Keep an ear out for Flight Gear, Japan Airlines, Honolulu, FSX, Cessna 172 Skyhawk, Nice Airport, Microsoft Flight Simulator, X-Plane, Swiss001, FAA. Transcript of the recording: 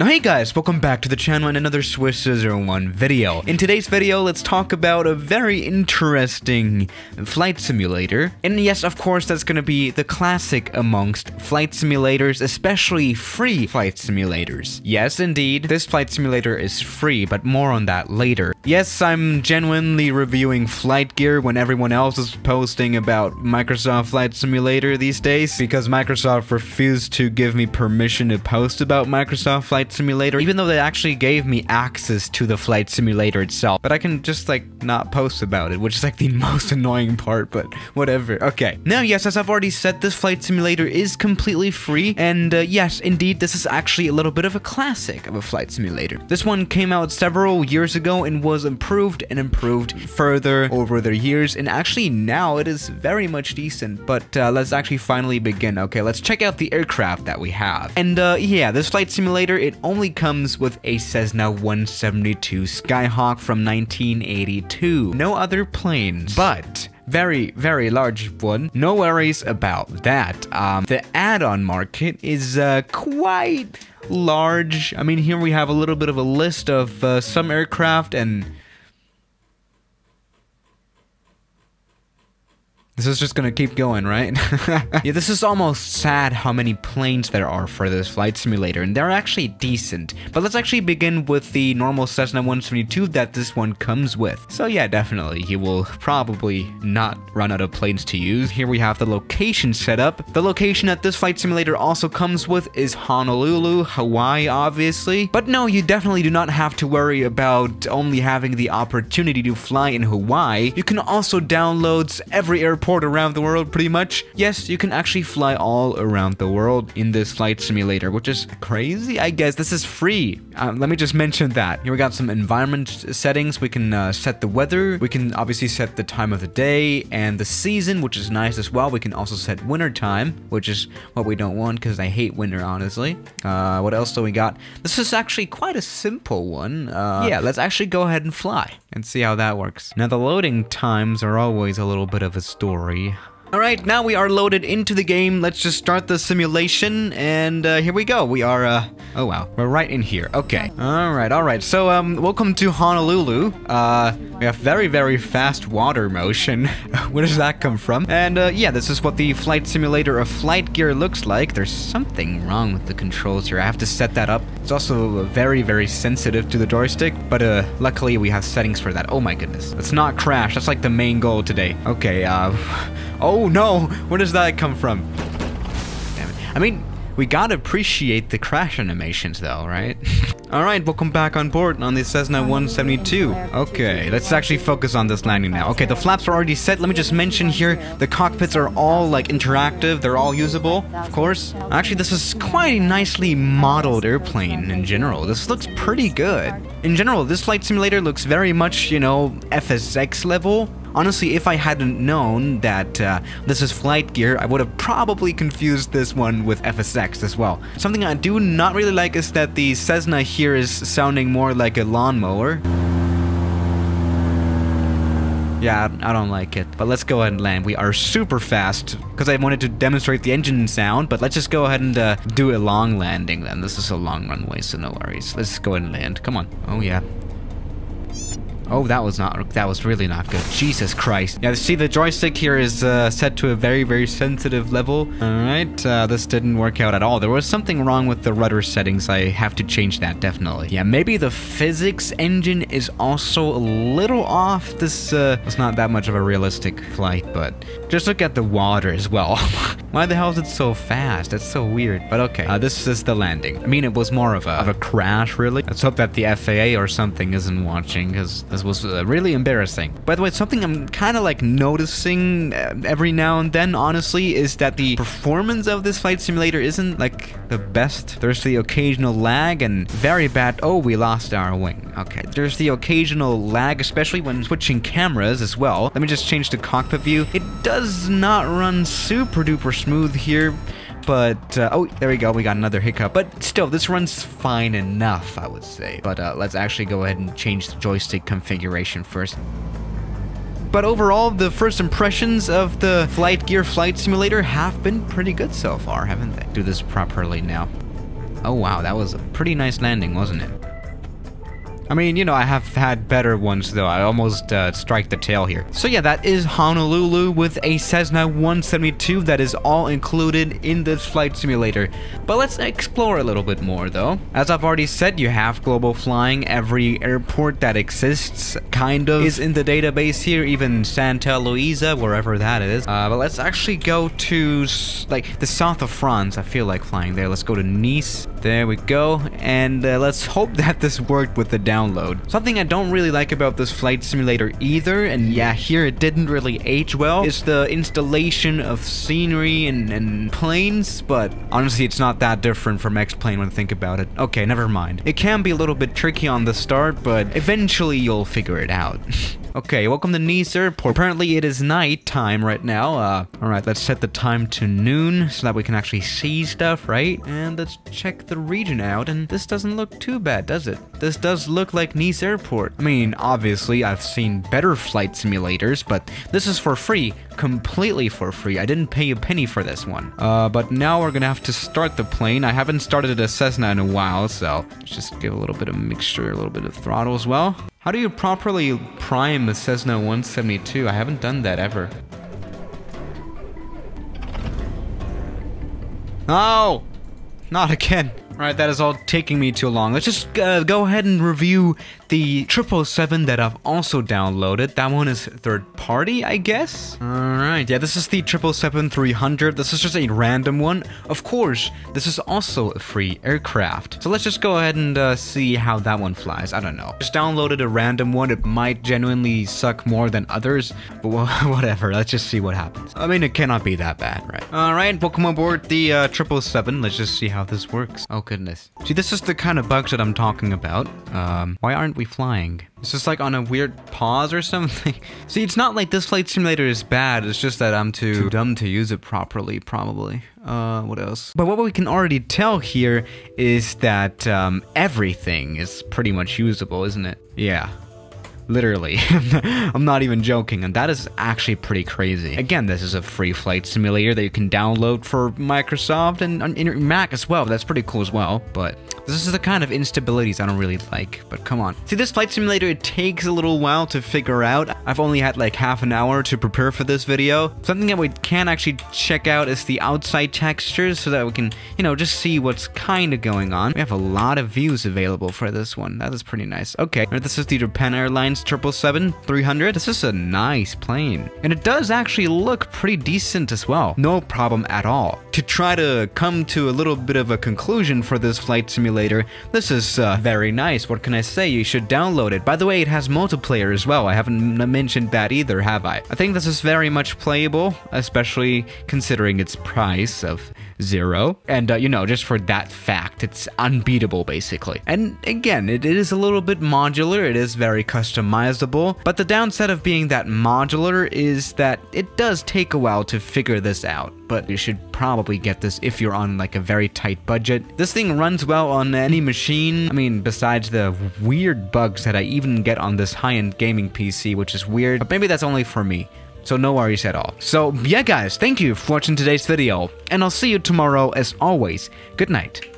Now hey guys, welcome back to the channel and another Swiss001 video. In today's video, let's talk about a very interesting flight simulator. And yes, of course, that's going to be the classic amongst flight simulators, especially free flight simulators. Yes, indeed, this flight simulator is free, but more on that later. Yes, I'm genuinely reviewing Flight Gear when everyone else is posting about Microsoft Flight Simulator these days, because Microsoft refused to give me permission to post about Microsoft Flight Simulator, even though they actually gave me access to the flight simulator itself. But I can just like not post about it, which is like the most annoying part, but whatever. Okay, now yes, as I've already said, this flight simulator is completely free, and yes indeed, this is actually a little bit of a classic of a flight simulator. This one came out several years ago and was improved and improved further over the years, and actually now it is very much decent. But let's actually finally begin. Okay, let's check out the aircraft that we have. And yeah, this flight simulator, it only comes with a Cessna 172 Skyhawk from 1982. No other planes, but very, very large one. No worries about that. The add-on market is quite large. I mean, here we have a little bit of a list of some aircraft, and this is just gonna keep going, right? Yeah, this is almost sad how many planes there are for this flight simulator, and they're actually decent. But let's actually begin with the normal Cessna 172 that this one comes with. So yeah, definitely, you will probably not run out of planes to use. Here we have the location set up. The location that this flight simulator also comes with is Honolulu, Hawaii, obviously. But no, you definitely do not have to worry about only having the opportunity to fly in Hawaii. You can also download every airport around the world, pretty much. Yes, you can actually fly all around the world in this flight simulator, which is crazy, I guess. This is free. Let me just mention that. Here we got some environment settings. We can set the weather. We can obviously set the time of the day and the season, which is nice as well. We can also set winter time, which is what we don't want because I hate winter, honestly. What else do we got? This is actually quite a simple one. Yeah, let's actually go ahead and fly and see how that works. Now, the loading times are always a little bit of a story. Alright, now we are loaded into the game. Let's just start the simulation, and here we go. We are, oh wow, we're right in here. Okay. Alright, alright. So, welcome to Honolulu. We have very, very fast water motion. Where does that come from? And, yeah, this is what the flight simulator of Flight Gear looks like. There's something wrong with the controls here. I have to set that up. It's also very, very sensitive to the joystick, but, luckily we have settings for that. Oh my goodness. Let's not crash. That's like the main goal today. Okay, oh no! Where does that come from? Damn it. I mean, we gotta appreciate the crash animations though, right? Alright, welcome back on board on the Cessna 172. Okay, let's actually focus on this landing now. Okay, the flaps are already set. Let me just mention here, the cockpits are all like interactive. They're all usable, of course. Actually, this is quite a nicely modeled airplane in general. This looks pretty good. In general, this flight simulator looks very much, you know, FSX level. Honestly, if I hadn't known that this is Flight Gear, I would have probably confused this one with FSX as well. Something I do not really like is that the Cessna here is sounding more like a lawnmower. Yeah, I don't like it. But let's go ahead and land. We are super fast because I wanted to demonstrate the engine sound, but let's just go ahead and do a long landing then. This is a long runway, so no worries. Let's go ahead and land. Come on. Oh, yeah. Oh, that was really not good. Jesus Christ. Yeah, see, the joystick here is set to a very, very sensitive level. All right, this didn't work out at all. There was something wrong with the rudder settings. I have to change that, definitely. Yeah, maybe the physics engine is also a little off. This was not that much of a realistic flight, but just look at the water as well. Why the hell is it so fast? That's so weird, but okay. This is the landing. I mean, it was more of a crash, really. Let's hope that the FAA or something isn't watching, because this was really embarrassing. By the way, something I'm kind of like noticing every now and then, honestly, is that the performance of this flight simulator isn't like the best. There's the occasional lag and very bad. Oh, we lost our wing. Okay. There's the occasional lag, especially when switching cameras as well. Let me just change the cockpit view. It does not run super duper smooth here. But, oh, there we go. We got another hiccup. But still, this runs fine enough, I would say. But let's actually go ahead and change the joystick configuration first. But overall, the first impressions of the Flight Gear Flight Simulator have been pretty good so far, haven't they? Do this properly now. Oh wow, that was a pretty nice landing, wasn't it? I mean, you know, I have had better ones, though. I almost strike the tail here. So yeah, that is Honolulu with a Cessna 172. That is all included in this flight simulator. But let's explore a little bit more, though. As I've already said, you have global flying. Every airport that exists kind of is in the database here, even Santa Luisa, wherever that is. But let's actually go to, like, the south of France. I feel like flying there. Let's go to Nice. There we go. And let's hope that this worked with the download. Something I don't really like about this flight simulator either, and yeah, here it didn't really age well, is the installation of scenery and planes, but honestly it's not that different from X-Plane when I think about it. Okay, never mind. It can be a little bit tricky on the start, but eventually you'll figure it out. Okay, welcome to Nice Airport. Apparently it is night time right now. Alright, let's set the time to noon so that we can actually see stuff, right? And let's check the region out, and this doesn't look too bad, does it? This does look like Nice Airport. I mean, obviously I've seen better flight simulators, but this is for free. Completely for free. I didn't pay a penny for this one. But now we're gonna have to start the plane. I haven't started a Cessna in a while, so let's just give a little bit of mixture, a little bit of throttle as well. How do you properly prime a Cessna 172? I haven't done that ever. No! Not again. Alright, that is all taking me too long. Let's just go ahead and review the 777 that I've also downloaded. That one is third party, I guess? Alright, yeah, this is the 777-300. This is just a random one. Of course, this is also a free aircraft. So let's just go ahead and see how that one flies. I don't know. Just downloaded a random one. It might genuinely suck more than others, but whatever. Let's just see what happens. I mean, it cannot be that bad, right? Alright, welcome aboard the 777. Let's just see how this works. Okay. Goodness. See, this is the kind of bugs that I'm talking about. Why aren't we flying? Is this like on a weird pause or something? See, it's not like this flight simulator is bad. It's just that I'm too dumb to use it properly, probably. What else? But what we can already tell here is that everything is pretty much usable, isn't it? Yeah. Literally. I'm not even joking, and that is actually pretty crazy. Again, this is a free flight simulator that you can download for Microsoft and on Mac as well. That's pretty cool as well, but this is the kind of instabilities I don't really like, but come on. See, this flight simulator, it takes a little while to figure out. I've only had like half an hour to prepare for this video. Something that we can actually check out is the outside textures so that we can, you know, just see what's kind of going on. We have a lot of views available for this one. That is pretty nice. Okay, this is the Japan Airlines 777-300. This is a nice plane, and it does actually look pretty decent as well. No problem at all. To try to come to a little bit of a conclusion for this flight simulator, this is very nice. What can I say? You should download it. By the way, it has multiplayer as well. I haven't mentioned that either, have I? I think this is very much playable, especially considering its price of $0. And, you know, just for that fact, it's unbeatable, basically. And again, it is a little bit modular. It is very customizable. But the downside of being that modular is that it does take a while to figure this out, but you should probably get this if you're on like a very tight budget. This thing runs well on any machine. I mean, besides the weird bugs that I even get on this high-end gaming PC, which is weird, but maybe that's only for me. So no worries at all. So yeah guys, thank you for watching today's video, and I'll see you tomorrow as always. Good night.